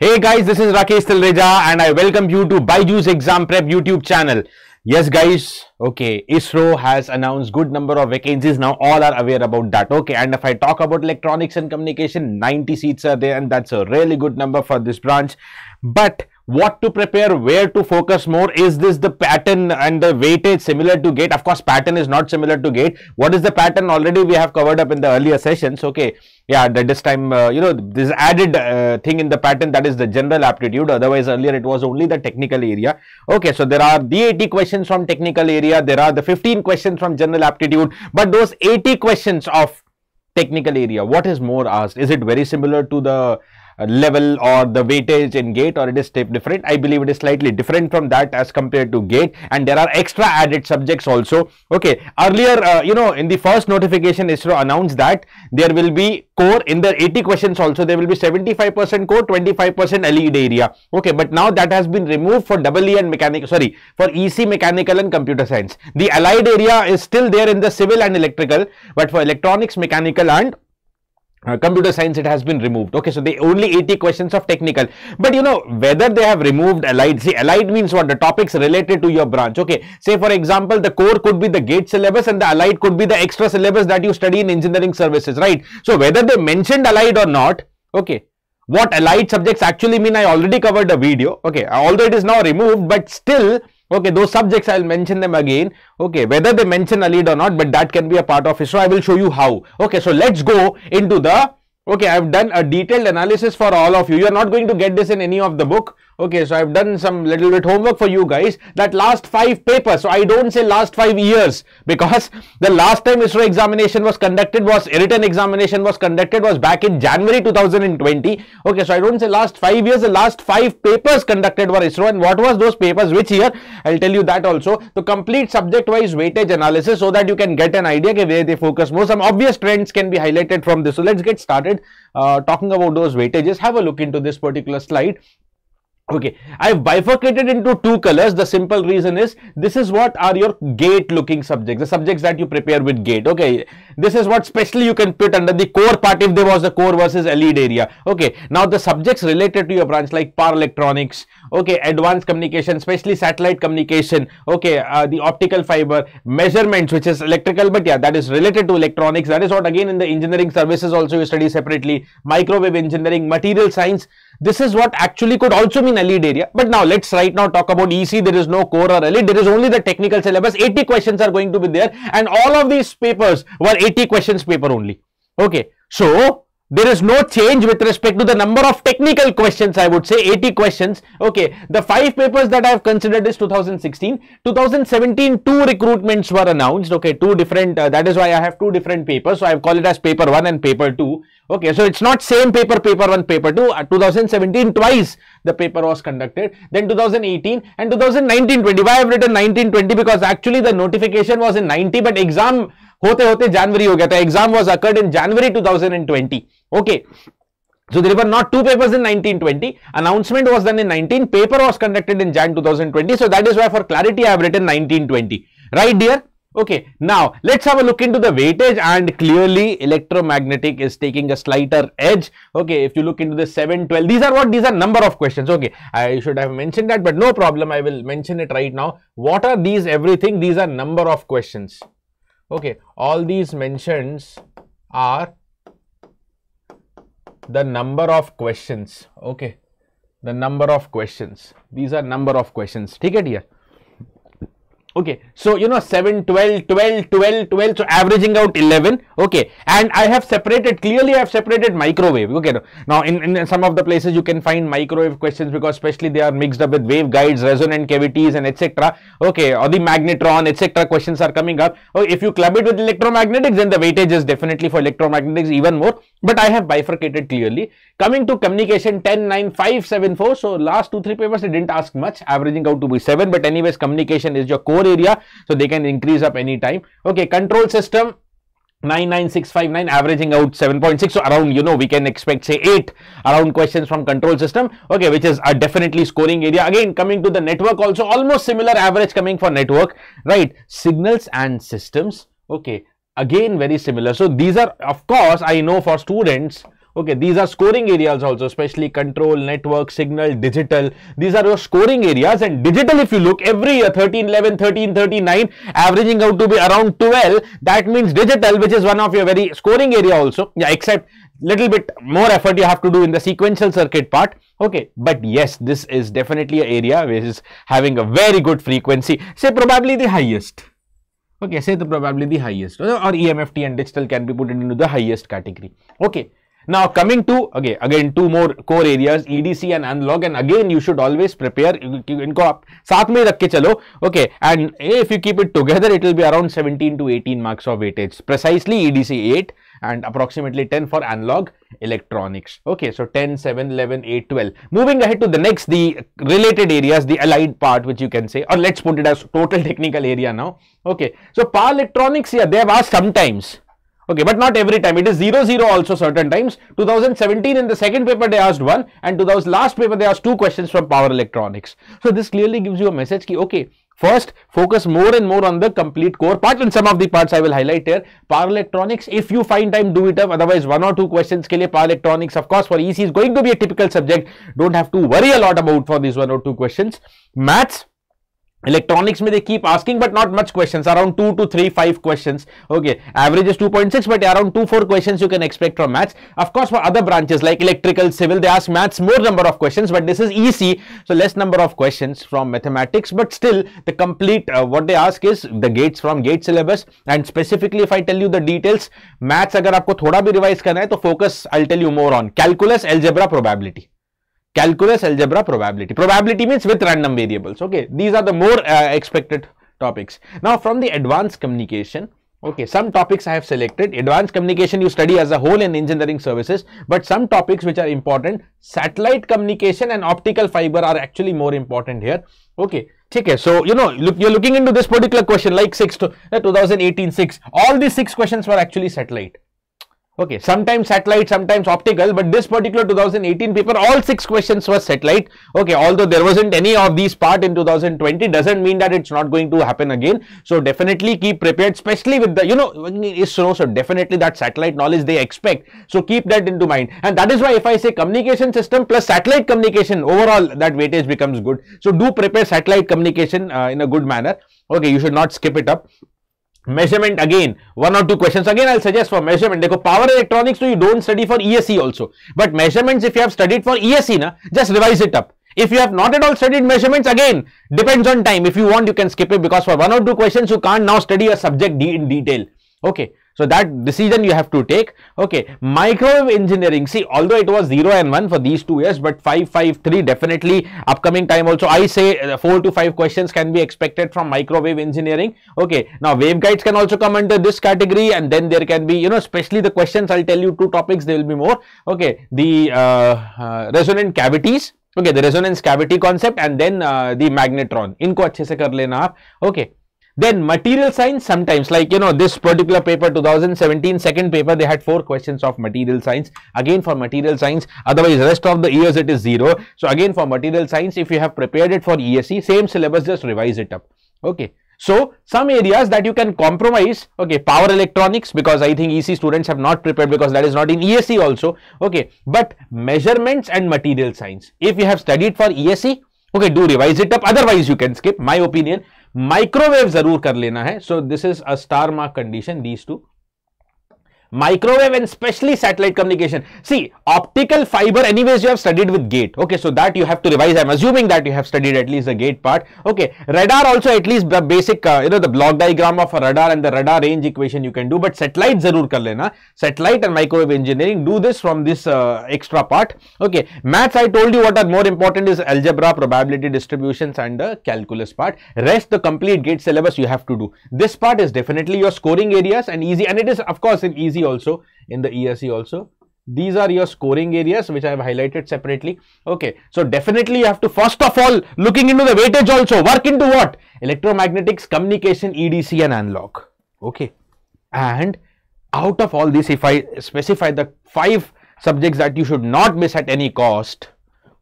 Hey guys, this is Rakesh Talreja and I welcome you to Baiju's Exam Prep YouTube channel. Yes guys, okay, ISRO has announced good number of vacancies. Now all are aware about that. Okay, and if I talk about electronics and communication, 90 seats are there and that's a really good number for this branch. But what to prepare, where to focus more? Is this the pattern and the weightage similar to GATE? Of course, pattern is not similar to GATE. What is the pattern? Already we have covered up in the earlier sessions. Okay, yeah, that this time, this added thing in the pattern, that is the general aptitude. Otherwise, earlier it was only the technical area. Okay, so there are the 80 questions from technical area. There are the 15 questions from general aptitude. But those 80 questions of technical area, what is more asked? Is it very similar to the level or the weightage in GATE, or it is different? I believe it is slightly different from that as compared to GATE, and there are extra added subjects also. Okay, earlier in the first notification ISRO announced that there will be core in the 80 questions also. There will be 75% core, 25% elite area. Okay, but now that has been removed for EE and mechanical, sorry, for EC, mechanical and computer science. The allied area is still there in the civil and electrical, but for electronics, mechanical and computer science, it has been removed. Okay, so the only 80 questions of technical. But you know, whether they have removed allied, see, allied means what? The topics related to your branch. Okay, say for example, the core could be the GATE syllabus and the allied could be the extra syllabus that you study in engineering services, right? So whether they mentioned allied or not, okay, what allied subjects actually mean, I already covered a video. Okay, although it is now removed, but still, okay, those subjects, I'll mention them again. Okay, whether they mention allied or not, but that can be a part of it. So I will show you how. Okay, so let's go into the, okay, I've done a detailed analysis for all of you. You're not going to get this in any of the book. Okay, so I've done some little bit homework for you guys. That last 5 papers, so I don't say last 5 years, because the last time ISRO examination was conducted was, written examination was conducted was back in January 2020. Okay, so I don't say last 5 years, the last 5 papers conducted were ISRO, and what was those papers, which year, I'll tell you that also. So complete subject wise weightage analysis so that you can get an idea where they focus more. Some obvious trends can be highlighted from this. So let's get started talking about those weightages. Have a look into this particular slide. Okay, I've bifurcated into 2 colors. The simple reason is, this is what are your GATE looking subjects, the subjects that you prepare with GATE. Okay, this is what specially you can put under the core part if there was the core versus elite area. Okay, now the subjects related to your branch, like power electronics, okay, advanced communication, especially satellite communication, okay, the optical fiber, measurements, which is electrical, but yeah, that is related to electronics. That is what again in the engineering services also you study separately, microwave engineering, material science. This is what actually could also mean elite area. But now let's right now talk about EC. There is no core or elite. There is only the technical syllabus. 80 questions are going to be there, and all of these papers were 80 questions paper only. Okay, so there is no change with respect to the number of technical questions. I would say 80 questions. Okay, the 5 papers that I have considered is 2016, 2017. 2 recruitments were announced. Okay, 2 different. That is why I have 2 different papers. So I have called it as paper 1 and paper 2. Okay, so it's not same paper, paper 1, paper 2. 2017, twice the paper was conducted. Then 2018 and 2019-20. Why I have written 19-20? Because actually the notification was in 90, but exam hote hote January ho gaya tha. Exam was occurred in January 2020. Okay, so there were not 2 papers in 19-20. Announcement was done in 19. Paper was conducted in Jan 2020. So that is why for clarity I have written 19-20. Right, dear? Okay, now let's have a look into the weightage, and clearly electromagnetic is taking a slighter edge. Okay, if you look into the 7-12, these are what? These are number of questions. Okay, I should have mentioned that, but no problem, I will mention it right now. What are these? Everything, these are number of questions. Okay, all these mentions are the number of questions. Okay, the number of questions, these are number of questions. Take it here. Okay, so you know 7, 12, 12, 12, 12, so averaging out 11. Okay, and I have separated, clearly I have separated microwave. Okay, now in some of the places you can find microwave questions, because especially they are mixed up with waveguides, resonant cavities and etc. Okay, or the magnetron etc. questions are coming up. Oh, if you club it with electromagnetics, then the weightage is definitely for electromagnetics even more. But I have bifurcated clearly. Coming to communication, 10, 9, 5, 7, 4. So last 2-3 papers they didn't ask much, averaging out to be 7. But anyways, communication is your core area, so they can increase up any time. Okay, control system, 99659, averaging out 7.6. So around, you know, we can expect say 8 around questions from control system. Okay, which is a definitely scoring area. Again, coming to the network also, almost similar average coming for network, right? Signals and systems. Okay, again very similar. So these are, of course, I know for students Okay, these are scoring areas also, especially control, network, signal, digital. These are your scoring areas, and digital, if you look, every year 13, 11, 13, 39, averaging out to be around 12. That means digital, which is one of your very scoring area also. Yeah, except little bit more effort you have to do in the sequential circuit part. Okay, but yes, this is definitely an area which is having a very good frequency, say probably the highest. Okay, say the probably the highest, or EMFT and digital can be put into the highest category. Okay, now coming to again two more core areas, EDC and analog, and again you should always prepare, inko aap saath mein rakh ke chalo. Okay, and if you keep it together, it will be around 17 to 18 marks of weightage, precisely EDC 8 and approximately 10 for analog electronics. Okay, so 10, 7, 11, 8, 12. Moving ahead to the next, the related areas, the allied part, which you can say, or let's put it as total technical area now. Okay, so power electronics, yeah, they have asked sometimes. Okay, but not every time. It is 00 also certain times. 2017 in the second paper they asked one, and to those last paper they asked two questions from power electronics. So this clearly gives you a message ki, okay, first focus more and more on the complete core part, and some of the parts I will highlight here. Power electronics, if you find time, do it up. Otherwise, one or two questions ke liye power electronics, of course, for EC is going to be a typical subject. Don't have to worry a lot about for these one or two questions. Maths, electronics may they keep asking, but not much questions, around 2 to 3, 5 questions. Okay, average is 2.6, but around 2, 4 questions you can expect from maths. Of course, for other branches like electrical, civil, they ask maths more number of questions, but this is EC, so less number of questions from mathematics. But still, the complete what they ask is the GATEs from GATE syllabus. And specifically, if I tell you the details, maths, agar aapko thoda bhi revise karna hai, to focus, I'll tell you more on calculus, algebra, probability. Calculus, algebra, probability. Probability means with random variables. Okay, these are the more expected topics. Now, from the advanced communication, okay, some topics I have selected. Advanced communication you study as a whole in engineering services, but some topics which are important, satellite communication and optical fiber are actually more important here. Okay, okay, so you know, look, you're looking into this particular question like 2018-6. All these 6 questions were actually satellite. Okay, sometimes satellite, sometimes optical, but this particular 2018 paper, all 6 questions were satellite. Okay, although there wasn't any of these part in 2020, doesn't mean that it's not going to happen again. So definitely keep prepared, especially with the, you know, ISRO, so definitely that satellite knowledge they expect. So keep that into mind. And that is why if I say communication system plus satellite communication, overall that weightage becomes good. So do prepare satellite communication in a good manner. Okay, you should not skip it up. Measurement, again, one or two questions. Again, I'll suggest for measurement. Dekho, power electronics, so you don't study for ESE also. But measurements, if you have studied for ESE, na, just revise it up. If you have not at all studied measurements, again, depends on time. If you want, you can skip it, because for one or two questions, you can't now study a subject in detail. Okay, so that decision you have to take. Okay, microwave engineering. See, although it was 0 and 1 for these 2 years, but 5, 3 definitely upcoming time also. I say 4 to 5 questions can be expected from microwave engineering. Okay, now waveguides can also come under this category, and then there can be, you know, especially the questions. I'll tell you 2 topics. There will be more. Okay, the resonant cavities. Okay, the resonance cavity concept, and then the magnetron. Inko achhe se kar lena aap. Okay. Then material science, sometimes, like, you know, this particular paper 2017 second paper, they had 4 questions of material science. Again, for material science, otherwise rest of the years it is 0. So again, for material science, if you have prepared it for ESE, same syllabus, just revise it up. Okay, so some areas that you can compromise. Okay, power electronics, because I think EC students have not prepared, because that is not in ESE also. Okay, but measurements and material science, if you have studied for ESE, okay, do revise it up. Otherwise, you can skip. My opinion, microwave zarur kar lena hai. So this is a star mark condition, these 2. Microwave and especially satellite communication. See, optical fiber, anyways, you have studied with GATE. Okay, so that you have to revise. I'm assuming that you have studied at least the GATE part. Okay, radar also, at least the basic, you know, the block diagram of a radar and the radar range equation you can do. But satellite zarur kar lena. Satellite and microwave engineering, do this from this extra part. Okay, maths, I told you what are more important is algebra, probability distributions, and the calculus part. Rest, the complete GATE syllabus you have to do. This part is definitely your scoring areas, and easy, and it is, of course, in easy also in the ESE also. These are your scoring areas which I have highlighted separately. Okay, so definitely you have to, first of all, looking into the weightage also, work into what? Electromagnetics, communication, EDC and analog. Okay, and out of all this, if I specify the 5 subjects that you should not miss at any cost.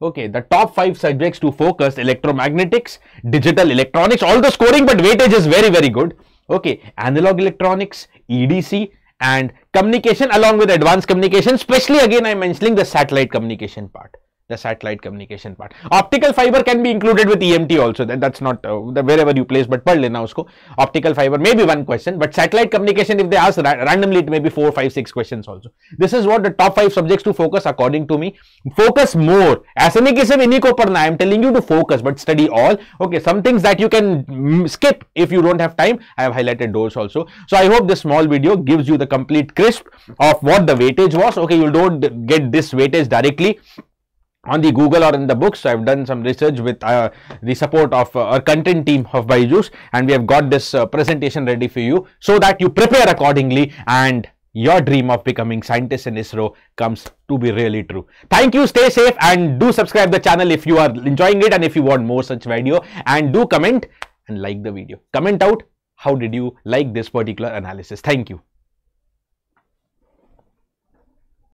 Okay, the top 5 subjects to focus: electromagnetics, digital electronics, all the scoring but weightage is very, very good. Okay, analog electronics, EDC, and communication along with advanced communication, especially again I'm mentioning the satellite communication part. Optical fiber can be included with EMT also, that's not wherever you place, but pad lena usko. Optical fiber may be one question, but satellite communication, if they ask randomly, it may be 4, 5, 6 questions also. This is what the top 5 subjects to focus according to me. Focus more. Aise nahi ki sirf inni ko padhna, I am telling you to focus, but study all. Okay, some things that you can skip if you don't have time, I have highlighted those also. So I hope this small video gives you the complete crisp of what the weightage was. Okay, you don't get this weightage directly on the Google or in the books. So I've done some research with the support of our content team of Baiju's, and we have got this presentation ready for you so that you prepare accordingly and your dream of becoming scientist in ISRO comes to be really true. Thank you, stay safe, and do subscribe the channel if you are enjoying it and if you want more such video, and do comment and like the video. Comment out how did you like this particular analysis. Thank you.